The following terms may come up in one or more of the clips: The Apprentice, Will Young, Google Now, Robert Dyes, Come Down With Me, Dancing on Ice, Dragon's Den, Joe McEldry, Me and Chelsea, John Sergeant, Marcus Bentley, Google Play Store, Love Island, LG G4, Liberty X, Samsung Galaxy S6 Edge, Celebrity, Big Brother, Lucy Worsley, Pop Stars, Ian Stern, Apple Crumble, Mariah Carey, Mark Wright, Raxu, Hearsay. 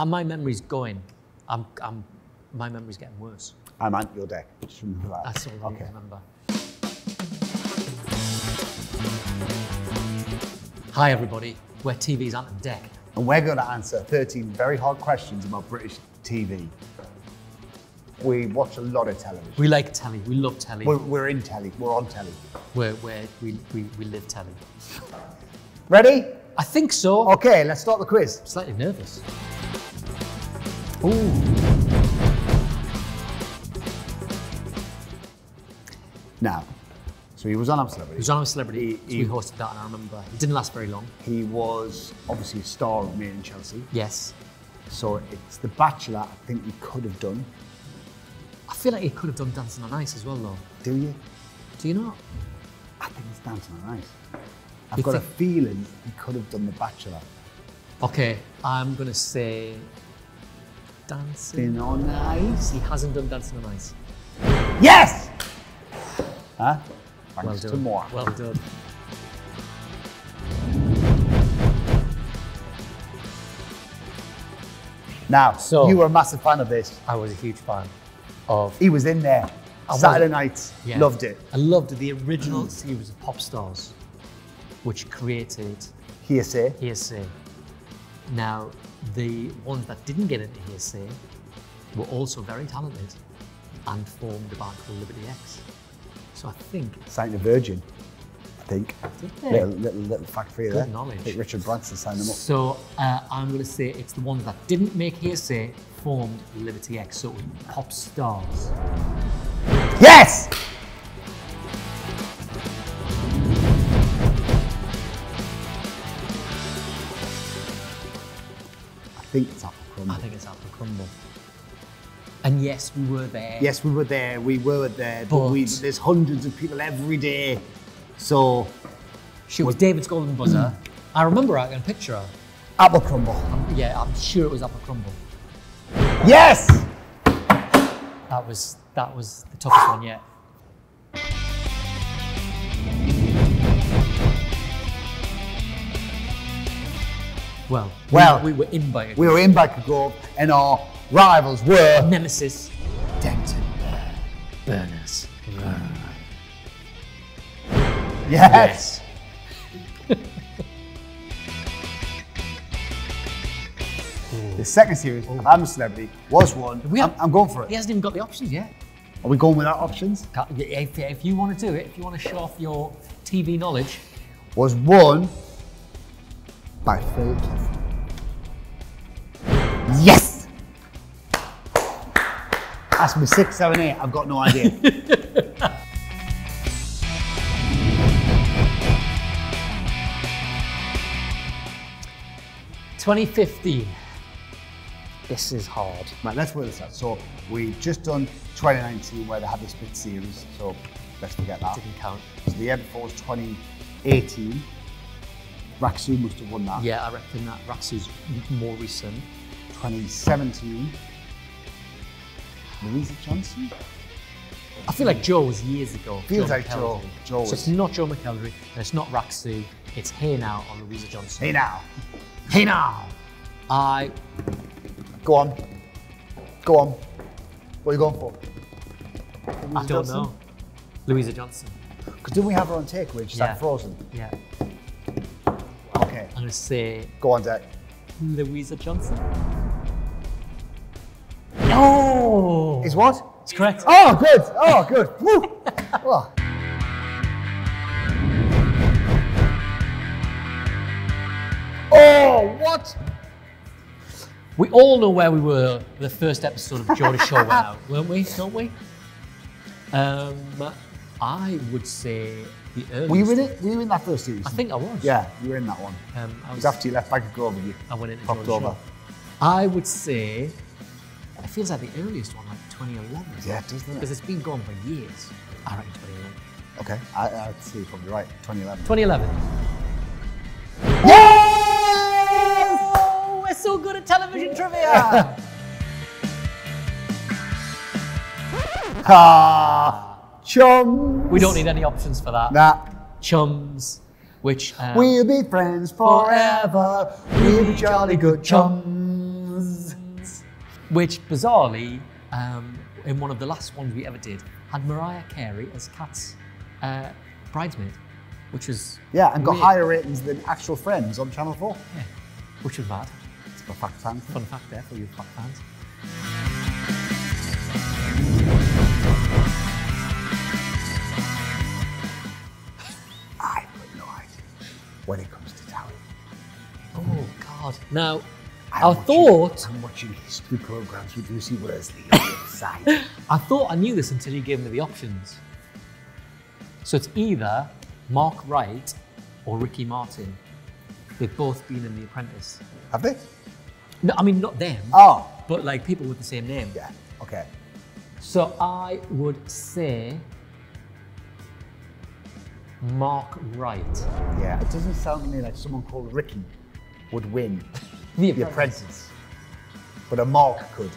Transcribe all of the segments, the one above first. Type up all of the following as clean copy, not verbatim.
And my memory's going. My memory's getting worse. I'm at your deck. Just remember that. That's all I remember. Hi, everybody. We're TV's Ant and Deck. And we're going to answer 13 very hard questions about British TV. We watch a lot of television. We like telly. We love telly. We're in telly. We're on telly. We live telly. Ready? I think so. OK, let's start the quiz. I'm slightly nervous. Ooh. Now, so he was on Celebrity. He was on Celebrity, so we hosted that, and I remember it didn't last very long. He was obviously a star of Me and Chelsea. Yes. So it's The Bachelor I think we could have done. I feel like he could have done Dancing on Ice as well, though. Do you? Do you not? I think it's Dancing on Ice. I've got a feeling he could have done The Bachelor. OK, I'm going to say Dancing on Ice. He hasn't done Dancing on Ice. Yes! Huh? Well done. Well done. Now, so, you were a massive fan of this. I was a huge fan of... He was in there. Saturday nights. Yeah. Loved it. I loved it. The original series of Pop Stars, which created... Hearsay. Hearsay. Now, the ones that didn't get into Hearsay were also very talented and formed a band called Liberty X. So I think... Signed a Virgin, I think. Did they? Little fact for you there. Good knowledge. I think Richard Branson signed them up. So I'm going to say it's the ones that didn't make Hearsay formed Liberty X, so Pop Stars. Yes! I think it's Apple Crumble. I think it's Apple Crumble. And yes, we were there. Yes, we were there. We were there. But there's hundreds of people every day. So she was David's golden buzzer. I remember her. I can picture her. Apple Crumble. Yeah, I'm sure it was Apple Crumble. Yes. That was the toughest one yet. Well, we were in by it. We were in by Kagor, and our rivals were Nemesis Denton Burners. Yes! Yes. The second series of I'm a Celebrity was one. I'm going for it. He hasn't even got the options yet. Are we going without options? If you want to do it, if you want to show off your TV knowledge. Was won by Phil Clifford. Yes! Ask me 6, 7, 8, I've got no idea. 2015. This is hard. Right, let's work this out. So we've just done 2019 where they had this big series, so let's forget that. Didn't count. So the year before was 2018. Raxu must have won that. Yeah, I reckon that Raxu's more recent. 2017. Louisa Johnson? I feel like Joe was years ago. Feels like Joe. Joe was. So it's not Joe McEldry, and it's not Raxu. It's Hey Now on Louisa Johnson. Hey Now. Hey Now. Go on. Go on. What are you going for? I don't know. Louisa Johnson. Because didn't we have her on takeaway? She's like frozen. Yeah. Okay. I'm going to say... Go on, Zach. Louisa Johnson. Oh! Is what? It's correct. Oh, good. Oh, good. Woo. Oh. Oh, what? We all know where we were the first episode of Geordie Show went out, weren't we? Don't we? I would say the earliest. Were you in it? Were you in that first series? I think I was. Yeah, you were in that one. I was after you left Bank of Grove with you. I went into Geordie Show. I would say. It feels like the earliest one, like 2011. Yeah, doesn't it? Because it's been gone for years. I reckon 2011. Okay, I'd say you're probably right. 2011. 2011. Yes! Oh, we're so good at television trivia. Chums. We don't need any options for that. Nah. Chums, which we'll be friends forever. We'll be jolly good chums. which bizarrely, in one of the last ones we ever did, had Mariah Carey as Kat's bridesmaid, which was got higher ratings than Actual Friends on Channel 4. Yeah, which was bad. It's for fact fans. Fun fact there for you fact fans. I have no idea when it comes to talent. Oh God! Now, I'm watching history programs with Lucy Worsley on the other side. I thought I knew this until you gave me the options. So it's either Mark Wright or Ricky Martin. They've both been in The Apprentice. Have they? No, I mean not them. Oh. But like people with the same name. Yeah, okay. So I would say Mark Wright. Yeah, it doesn't sound to me like someone called Ricky would win The Apprentice. But a Mark could.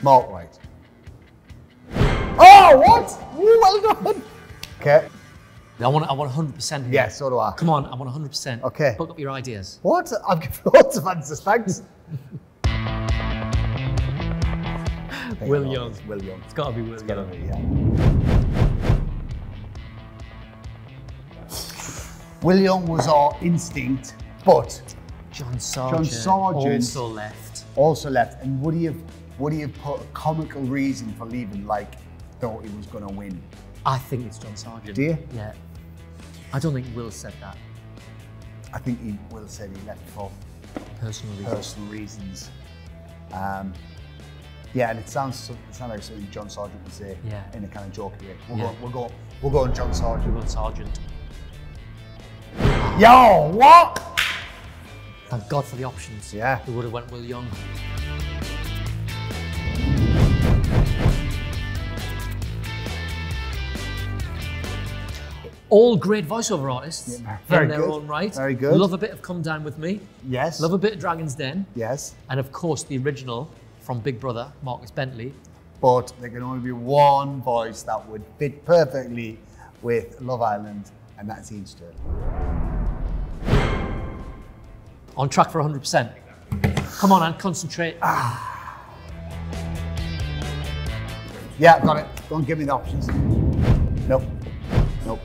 Mark Wright. Oh, what? Ooh, well done. Okay. I want 100%. Yeah, so do I. Come on, I want 100%. Okay. Book up your ideas. What? I've got lots of answers, thanks. Will Young. Will Young. It's got to be Will Young. Yeah. Will Young was our instinct, but John Sergeant also left. Also left. And would he have put a comical reason for leaving, like thought he was going to win? I think it's John Sergeant. Do you? Yeah. I don't think Will said that. I think Will said he left for personal reasons. Yeah, and it sounds like something John Sergeant would say in a kind of jokey way. We'll go on John Sergeant. We'll go on Sergeant. Yo, what? Thank God for the options. Yeah. We would have went Will Young. All great voiceover artists in their own right. Very good. Love a bit of Come Down With Me. Yes. Love a bit of Dragon's Den. Yes. And of course the original from Big Brother, Marcus Bentley. But there can only be one voice that would fit perfectly with Love Island, and that's Ian Stern. On track for 100%. Come on, and concentrate. Yeah, got it. Don't give me the options. Nope. Nope.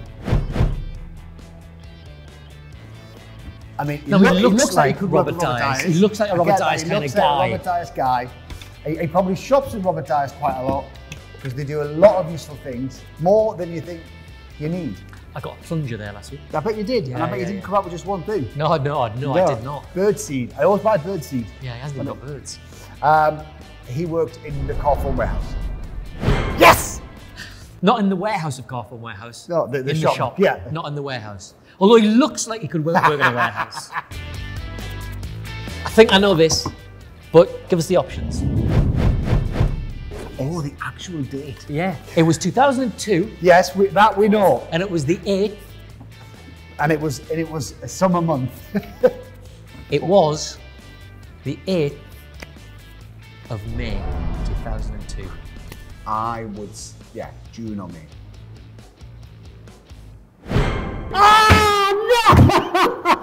I mean, he looks like Robert Dyes. He looks like a Robert Dyes kind of guy. He looks like a Robert Dyes guy. He probably shops with Robert Dyes quite a lot because they do a lot of useful things, more than you think you need. I got a plunger there last week. I bet you did, and I bet you didn't come up with just one thing. No, I did not. Birdseed. I always buy birdseed. Yeah, he hasn't even got birds. He worked in the Carphone Warehouse. Yes! Not in the warehouse of Carphone Warehouse. No, in the shop. Yeah. Not in the warehouse. Although he looks like he could work in a warehouse. I think I know this, but give us the options. Oh, the actual date. Yeah. It was 2002. Yes, that we know. And it was the 8th. And it was a summer month. It was the 8th of May, 2002. June or May. Oh,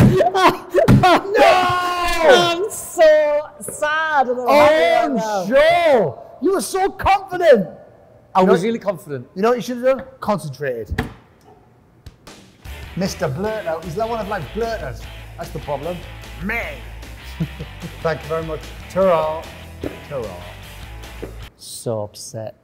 no! No! I'm so sad. Oh, Joe! You were so confident. I was really confident. You know what you should have done? Concentrated. Mr. Blurt out. He's not one of my blurters. That's the problem. Me. Thank you very much. Ta-ra. Ta-ra. So upset.